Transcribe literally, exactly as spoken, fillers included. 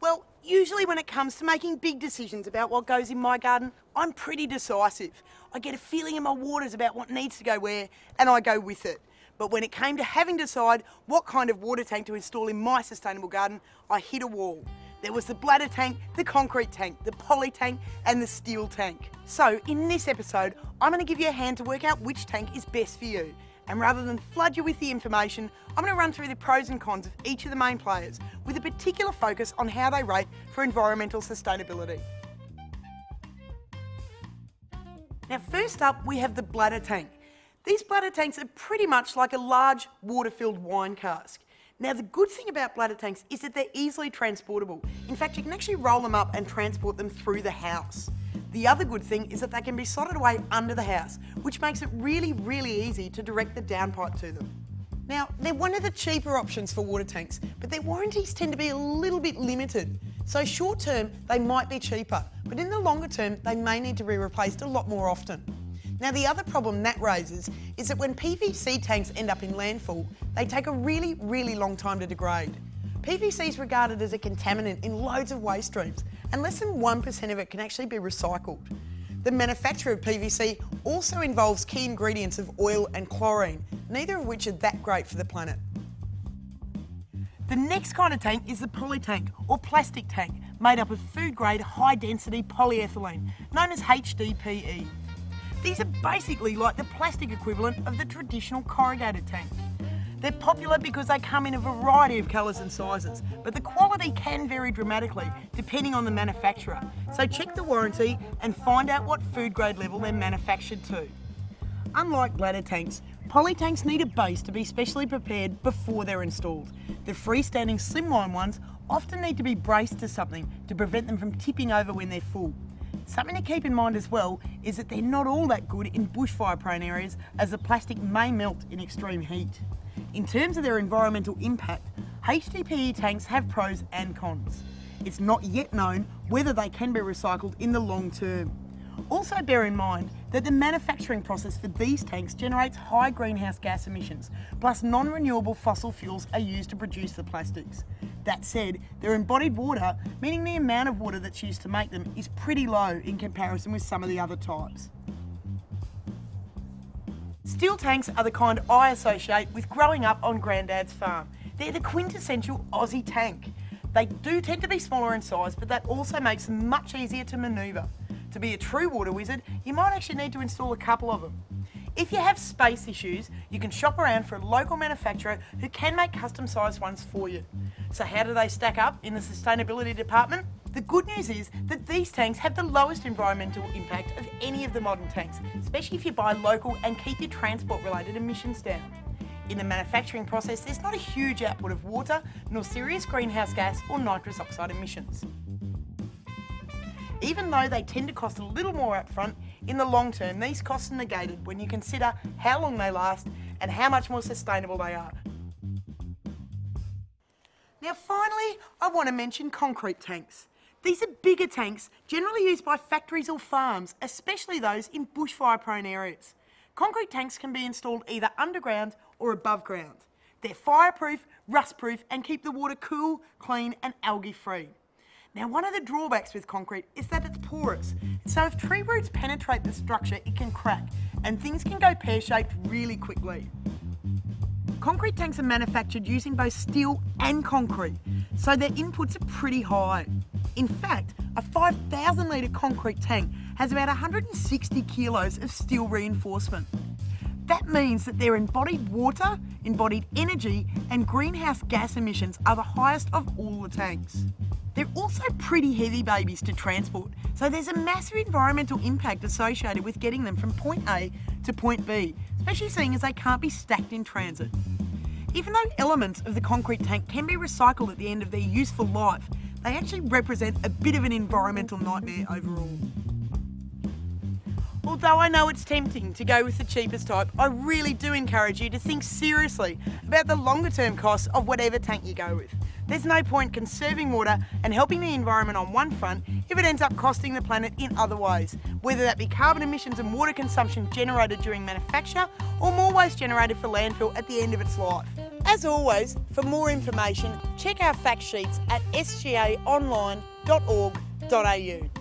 Well, usually when it comes to making big decisions about what goes in my garden, I'm pretty decisive. I get a feeling in my waters about what needs to go where, and I go with it. But when it came to having to decide what kind of water tank to install in my sustainable garden, I hit a wall. There was the bladder tank, the concrete tank, the poly tank, and the steel tank. So in this episode, I'm going to give you a hand to work out which tank is best for you. And rather than flood you with the information, I'm going to run through the pros and cons of each of the main players, with a particular focus on how they rate for environmental sustainability. Now first up, we have the bladder tank. These bladder tanks are pretty much like a large water-filled wine cask. Now the good thing about bladder tanks is that they're easily transportable. In fact, you can actually roll them up and transport them through the house. The other good thing is that they can be sodded away under the house, which makes it really, really easy to direct the downpipe to them. Now, they're one of the cheaper options for water tanks, but their warranties tend to be a little bit limited. So short term, they might be cheaper, but in the longer term, they may need to be replaced a lot more often. Now the other problem that raises is that when P V C tanks end up in landfill, they take a really, really long time to degrade. P V C is regarded as a contaminant in loads of waste streams, and less than one percent of it can actually be recycled. The manufacture of P V C also involves key ingredients of oil and chlorine, neither of which are that great for the planet. The next kind of tank is the poly tank, or plastic tank, made up of food-grade high-density polyethylene, known as H D P E. These are basically like the plastic equivalent of the traditional corrugated tank. They're popular because they come in a variety of colours and sizes, but the quality can vary dramatically depending on the manufacturer. So check the warranty and find out what food grade level they're manufactured to. Unlike bladder tanks, poly tanks need a base to be specially prepared before they're installed. The freestanding slimline ones often need to be braced to something to prevent them from tipping over when they're full. Something to keep in mind as well is that they're not all that good in bushfire prone areas, as the plastic may melt in extreme heat. In terms of their environmental impact, H D P E tanks have pros and cons. It's not yet known whether they can be recycled in the long term. Also bear in mind that the manufacturing process for these tanks generates high greenhouse gas emissions, plus non-renewable fossil fuels are used to produce the plastics. That said, they're embodied water, meaning the amount of water that's used to make them is pretty low in comparison with some of the other types. Steel tanks are the kind I associate with growing up on Grandad's farm. They're the quintessential Aussie tank. They do tend to be smaller in size, but that also makes them much easier to manoeuvre. To be a true water wizard, you might actually need to install a couple of them. If you have space issues, you can shop around for a local manufacturer who can make custom sized ones for you. So how do they stack up in the sustainability department? The good news is that these tanks have the lowest environmental impact of any of the modern tanks, especially if you buy local and keep your transport related emissions down. In the manufacturing process, there's not a huge output of water, nor serious greenhouse gas or nitrous oxide emissions. Even though they tend to cost a little more up front, in the long term these costs are negated when you consider how long they last and how much more sustainable they are. Now finally, I want to mention concrete tanks. These are bigger tanks, generally used by factories or farms, especially those in bushfire prone areas. Concrete tanks can be installed either underground or above ground. They're fireproof, rustproof, and keep the water cool, clean and algae free. Now one of the drawbacks with concrete is that it's porous, so if tree roots penetrate the structure it can crack and things can go pear-shaped really quickly. Concrete tanks are manufactured using both steel and concrete, so their inputs are pretty high. In fact, a five thousand litre concrete tank has about one hundred sixty kilos of steel reinforcement. That means that their embodied water, embodied energy and greenhouse gas emissions are the highest of all the tanks. They're also pretty heavy babies to transport, so there's a massive environmental impact associated with getting them from point A to point B, especially seeing as they can't be stacked in transit. Even though elements of the concrete tank can be recycled at the end of their useful life, they actually represent a bit of an environmental nightmare overall. Although I know it's tempting to go with the cheapest type, I really do encourage you to think seriously about the longer term costs of whatever tank you go with. There's no point conserving water and helping the environment on one front if it ends up costing the planet in other ways, whether that be carbon emissions and water consumption generated during manufacture or more waste generated for landfill at the end of its life. As always, for more information, check our fact sheets at s g a online dot org dot a u.